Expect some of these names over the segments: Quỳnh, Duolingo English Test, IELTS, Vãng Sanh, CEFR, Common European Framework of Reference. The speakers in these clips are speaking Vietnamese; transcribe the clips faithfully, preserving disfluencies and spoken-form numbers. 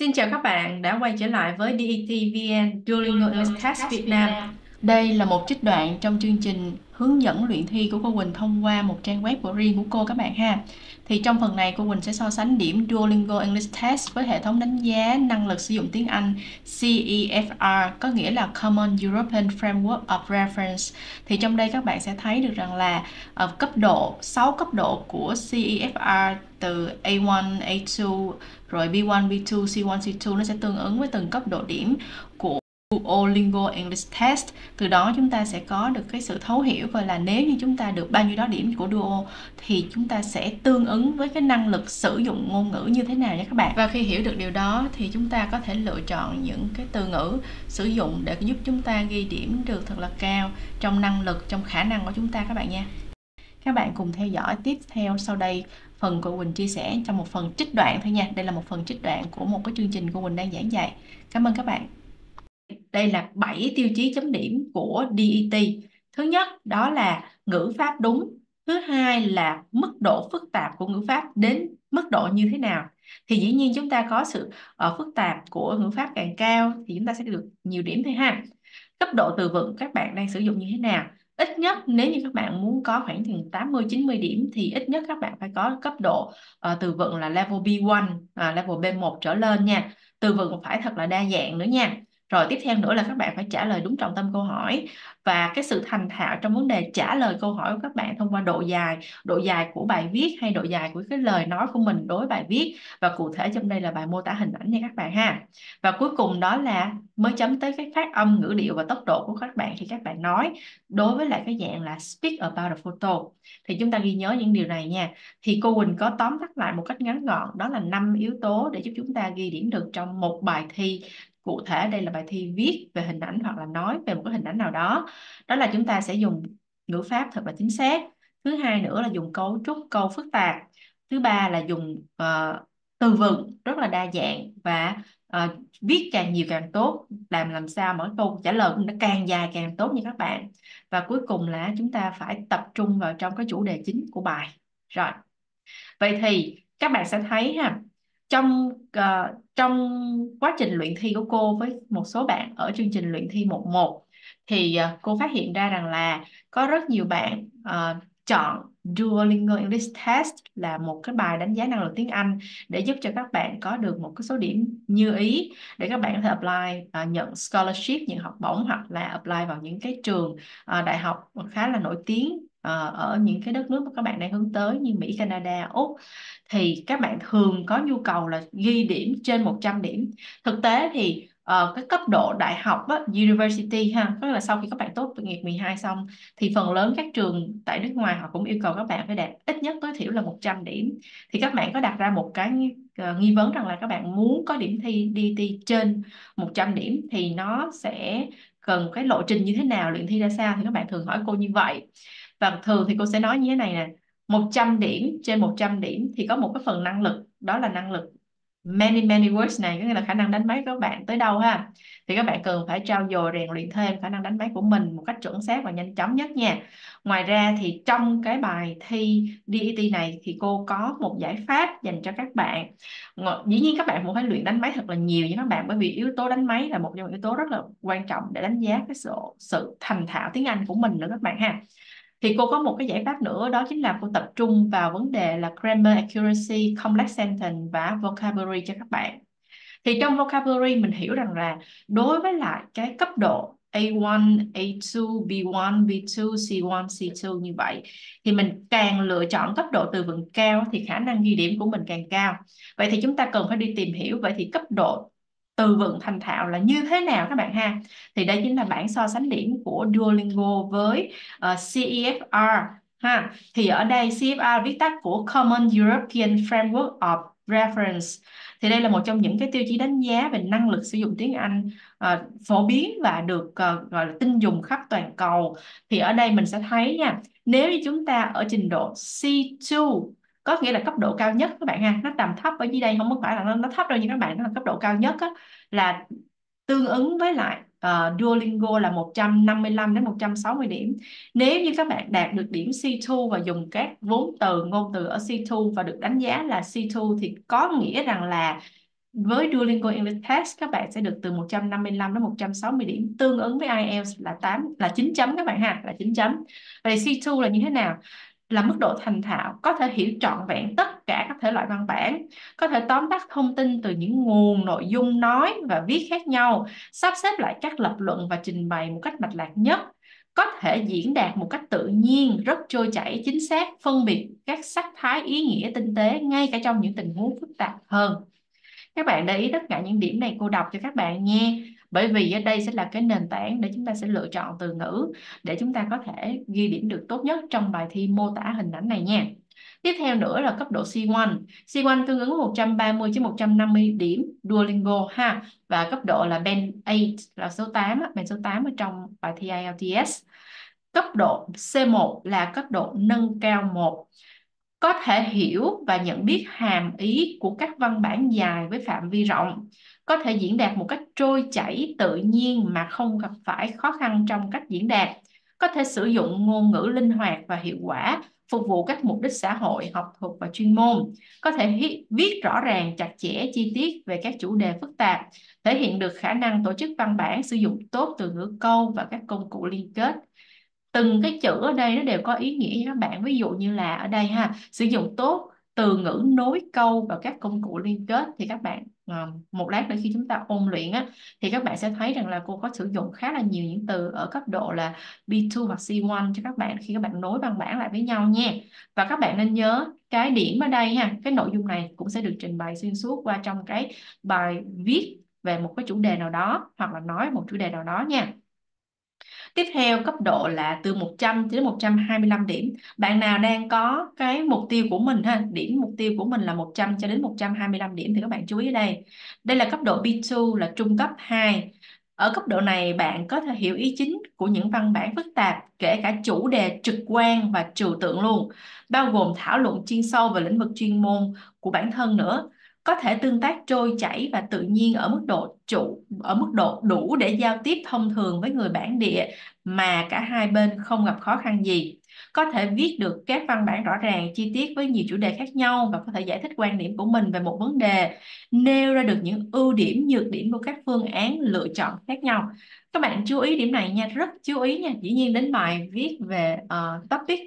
Xin chào các bạn đã quay trở lại với đê e tê vê en Duolingo English Test Việt Nam. Đây là một trích đoạn trong chương trình hướng dẫn luyện thi của cô Quỳnh thông qua một trang web của riêng của cô các bạn ha. Thì trong phần này cô Quỳnh sẽ so sánh điểm Duolingo English Test với hệ thống đánh giá năng lực sử dụng tiếng Anh C E F R, có nghĩa là Common European Framework of Reference. Thì trong đây các bạn sẽ thấy được rằng là ở cấp độ sáu cấp độ của C E F R từ A một, A hai, rồi B một, B hai, C một, C hai, nó sẽ tương ứng với từng cấp độ điểm của Duolingo English Test. Từ đó chúng ta sẽ có được cái sự thấu hiểu coi là nếu như chúng ta được bao nhiêu đó điểm của Duo thì chúng ta sẽ tương ứng với cái năng lực sử dụng ngôn ngữ như thế nào nha các bạn. Và khi hiểu được điều đó thì chúng ta có thể lựa chọn những cái từ ngữ sử dụng để giúp chúng ta ghi điểm được thật là cao trong năng lực, trong khả năng của chúng ta các bạn nha. Các bạn cùng theo dõi tiếp theo sau đây phần của Quỳnh chia sẻ trong một phần trích đoạn thôi nha. Đây là một phần trích đoạn của một cái chương trình của Quỳnh đang giảng dạy. Cảm ơn các bạn. Đây là bảy tiêu chí chấm điểm của đê e tê. Thứ nhất đó là ngữ pháp đúng. Thứ hai là mức độ phức tạp của ngữ pháp đến mức độ như thế nào. Thì dĩ nhiên chúng ta có sự uh, phức tạp của ngữ pháp càng cao thì chúng ta sẽ được nhiều điểm thôi ha. Cấp độ từ vựng các bạn đang sử dụng như thế nào. Ít nhất nếu như các bạn muốn có khoảng tám mươi chín mươi điểm thì ít nhất các bạn phải có cấp độ uh, từ vựng là level B một, uh, level B một trở lên nha. Từ vựng phải thật là đa dạng nữa nha. Rồi tiếp theo nữa là các bạn phải trả lời đúng trọng tâm câu hỏi, và cái sự thành thạo trong vấn đề trả lời câu hỏi của các bạn thông qua độ dài, độ dài của bài viết hay độ dài của cái lời nói của mình đối với bài viết, và cụ thể trong đây là bài mô tả hình ảnh nha các bạn ha. Và cuối cùng đó là mới chấm tới cái phát âm, ngữ điệu và tốc độ của các bạn khi các bạn nói đối với lại cái dạng là speak about a photo. Thì chúng ta ghi nhớ những điều này nha. Thì cô Quỳnh có tóm tắt lại một cách ngắn gọn, đó là năm yếu tố để giúp chúng ta ghi điểm được trong một bài thi. Cụ thể đây là bài thi viết về hình ảnh hoặc là nói về một cái hình ảnh nào đó. Đó là chúng ta sẽ dùng ngữ pháp thật là chính xác. Thứ hai nữa là dùng cấu trúc câu phức tạp. Thứ ba là dùng uh, từ vựng rất là đa dạng, và uh, viết càng nhiều càng tốt. Làm làm sao mỗi câu trả lời cũng nó càng dài càng tốt như các bạn. Và cuối cùng là chúng ta phải tập trung vào trong cái chủ đề chính của bài. Rồi. Vậy thì các bạn sẽ thấy ha, Trong uh, trong quá trình luyện thi của cô với một số bạn ở chương trình luyện thi một một thì uh, cô phát hiện ra rằng là có rất nhiều bạn uh, chọn Duolingo English Test là một cái bài đánh giá năng lực tiếng Anh để giúp cho các bạn có được một cái số điểm như ý để các bạn có thể apply, uh, nhận scholarship, nhận học bổng, hoặc là apply vào những cái trường uh, đại học khá là nổi tiếng ở những cái đất nước mà các bạn đang hướng tới như Mỹ, Canada, Úc. Thì các bạn thường có nhu cầu là ghi điểm trên một trăm điểm. Thực tế thì uh, cái cấp độ đại học á, university ha, tức là sau khi các bạn tốt nghiệp mười hai xong thì phần lớn các trường tại nước ngoài họ cũng yêu cầu các bạn phải đạt ít nhất tối thiểu là một trăm điểm. Thì các bạn có đặt ra một cái uh, nghi vấn rằng là các bạn muốn có điểm thi đê e tê trên một trăm điểm thì nó sẽ cần cái lộ trình như thế nào, luyện thi ra sao, thì các bạn thường hỏi cô như vậy. Và thường thì cô sẽ nói như thế này nè, một trăm điểm, trên một trăm điểm thì có một cái phần năng lực, đó là năng lực many many words này, có nghĩa là khả năng đánh máy của các bạn tới đâu ha. Thì các bạn cần phải trau dồi rèn luyện thêm khả năng đánh máy của mình một cách chuẩn xác và nhanh chóng nhất nha. Ngoài ra thì trong cái bài thi đê e tê này thì cô có một giải pháp dành cho các bạn. Dĩ nhiên các bạn cũng phải luyện đánh máy thật là nhiều với các bạn, bởi vì yếu tố đánh máy là một trong những yếu tố rất là quan trọng để đánh giá cái sự, sự thành thạo tiếng Anh của mình nữa các bạn ha. Thì cô có một cái giải pháp nữa, đó chính là cô tập trung vào vấn đề là grammar accuracy, complex sentence và vocabulary cho các bạn. Thì trong vocabulary mình hiểu rằng là đối với lại cái cấp độ A một, A hai, B một, B hai, C một, C hai như vậy thì mình càng lựa chọn cấp độ từ vựng cao thì khả năng ghi điểm của mình càng cao. Vậy thì chúng ta cần phải đi tìm hiểu vậy thì cấp độ từ vựng thành thạo là như thế nào các bạn ha. Thì đây chính là bảng so sánh điểm của Duolingo với uh, C E F R ha. Thì ở đây C E F R viết tắt của Common European Framework of Reference. Thì đây là một trong những cái tiêu chí đánh giá về năng lực sử dụng tiếng Anh uh, phổ biến và được uh, gọi là tin dùng khắp toàn cầu. Thì ở đây mình sẽ thấy nha, nếu như chúng ta ở trình độ C hai, có nghĩa là cấp độ cao nhất các bạn ha, nó tầm thấp ở dưới đây không có phải là nó, nó thấp đâu, nhưng các bạn nó là cấp độ cao nhất á, là tương ứng với lại uh, Duolingo là một trăm năm mươi lăm đến một trăm sáu mươi điểm. Nếu như các bạn đạt được điểm C hai và dùng các vốn từ, ngôn từ ở C hai và được đánh giá là C hai thì có nghĩa rằng là Với Duolingo English Test, các bạn sẽ được từ một trăm năm mươi lăm đến một trăm sáu mươi điểm, tương ứng với ai eo là tám là chín chấm các bạn ha, là chín chấm. Vậy xê hai là như thế nào? Là mức độ thành thạo, có thể hiểu trọn vẹn tất cả các thể loại văn bản, có thể tóm tắt thông tin từ những nguồn nội dung nói và viết khác nhau, sắp xếp lại các lập luận và trình bày một cách mạch lạc nhất, có thể diễn đạt một cách tự nhiên, rất trôi chảy, chính xác, phân biệt các sắc thái ý nghĩa tinh tế ngay cả trong những tình huống phức tạp hơn. Các bạn để ý tất cả những điểm này cô đọc cho các bạn nghe, bởi vì ở đây sẽ là cái nền tảng để chúng ta sẽ lựa chọn từ ngữ để chúng ta có thể ghi điểm được tốt nhất trong bài thi mô tả hình ảnh này nha. Tiếp theo nữa là cấp độ xê một. xê một tương ứng một trăm ba mươi đến một trăm năm mươi điểm Duolingo ha, và cấp độ là Band tám là số tám, band số tám ở trong bài thi ai eo tê ét. Cấp độ xê một là cấp độ nâng cao một. Có thể hiểu và nhận biết hàm ý của các văn bản dài với phạm vi rộng, có thể diễn đạt một cách trôi chảy tự nhiên mà không gặp phải khó khăn trong cách diễn đạt, có thể sử dụng ngôn ngữ linh hoạt và hiệu quả, phục vụ các mục đích xã hội, học thuật và chuyên môn, có thể viết rõ ràng, chặt chẽ, chi tiết về các chủ đề phức tạp, thể hiện được khả năng tổ chức văn bản, sử dụng tốt từ ngữ câu và các công cụ liên kết. Từng cái chữ ở đây nó đều có ý nghĩa cho các bạn. Ví dụ như là ở đây ha, sử dụng tốt từ ngữ nối câu và các công cụ liên kết, thì các bạn một lát nữa khi chúng ta ôn luyện á, thì các bạn sẽ thấy rằng là cô có sử dụng khá là nhiều những từ ở cấp độ là bê hai hoặc xê một cho các bạn khi các bạn nối văn bản lại với nhau nha. Và các bạn nên nhớ cái điểm ở đây ha, cái nội dung này cũng sẽ được trình bày xuyên suốt qua trong cái bài viết về một cái chủ đề nào đó hoặc là nói một chủ đề nào đó nha. Tiếp theo cấp độ là từ một trăm đến một trăm hai mươi lăm điểm. Bạn nào đang có cái mục tiêu của mình ha, điểm mục tiêu của mình là một trăm cho đến một trăm hai mươi lăm điểm thì các bạn chú ý ở đây. Đây là cấp độ bê hai là trung cấp hai. Ở cấp độ này bạn có thể hiểu ý chính của những văn bản phức tạp, kể cả chủ đề trực quan và trừu tượng luôn, bao gồm thảo luận chuyên sâu về lĩnh vực chuyên môn của bản thân nữa. Có thể tương tác trôi chảy và tự nhiên ở mức độ chủ ở mức độ đủ để giao tiếp thông thường với người bản địa mà cả hai bên không gặp khó khăn gì. Có thể viết được các văn bản rõ ràng, chi tiết với nhiều chủ đề khác nhau và có thể giải thích quan điểm của mình về một vấn đề, nêu ra được những ưu điểm, nhược điểm của các phương án lựa chọn khác nhau. Các bạn chú ý điểm này nha, rất chú ý nha. Dĩ nhiên đến bài viết về uh, topic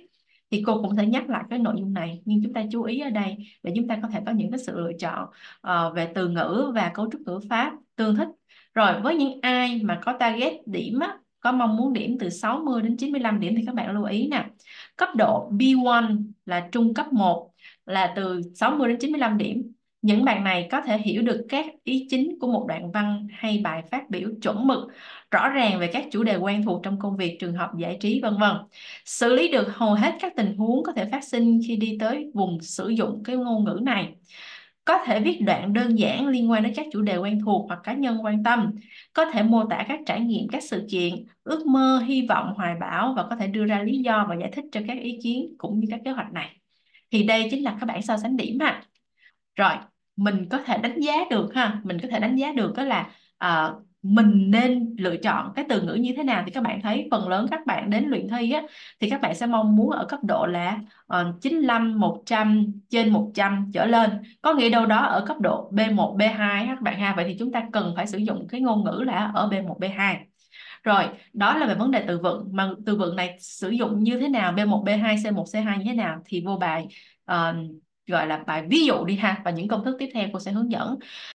thì cô cũng sẽ nhắc lại cái nội dung này, nhưng chúng ta chú ý ở đây để chúng ta có thể có những cái sự lựa chọn uh, về từ ngữ và cấu trúc ngữ pháp tương thích. Rồi với những ai mà có target điểm á, có mong muốn điểm từ sáu mươi đến chín mươi lăm điểm thì các bạn lưu ý nè. Cấp độ bê một là trung cấp một, là từ sáu mươi đến chín mươi lăm điểm. Những bạn này có thể hiểu được các ý chính của một đoạn văn hay bài phát biểu chuẩn mực, rõ ràng về các chủ đề quen thuộc trong công việc, trường học, giải trí, vân vân. Xử lý được hầu hết các tình huống có thể phát sinh khi đi tới vùng sử dụng cái ngôn ngữ này. Có thể viết đoạn đơn giản liên quan đến các chủ đề quen thuộc hoặc cá nhân quan tâm. Có thể mô tả các trải nghiệm, các sự kiện, ước mơ, hy vọng, hoài bão và có thể đưa ra lý do và giải thích cho các ý kiến cũng như các kế hoạch này. Thì đây chính là các bảng so sánh điểm ha. Rồi. Mình có thể đánh giá được ha, mình có thể đánh giá được đó là uh, mình nên lựa chọn cái từ ngữ như thế nào. Thì các bạn thấy phần lớn các bạn đến luyện thi á, thì các bạn sẽ mong muốn ở cấp độ là uh, chín mươi lăm, một trăm, trên một trăm trở lên, có nghĩa đâu đó ở cấp độ bê một, bê hai các bạn ha. Vậy thì chúng ta cần phải sử dụng cái ngôn ngữ là ở bê một, bê hai. Rồi, đó là về vấn đề từ vựng, mà từ vựng này sử dụng như thế nào, bê một, bê hai, xê một, xê hai như thế nào thì vô bài uh, gọi là bài ví dụ đi ha, và những công thức tiếp theo cô sẽ hướng dẫn.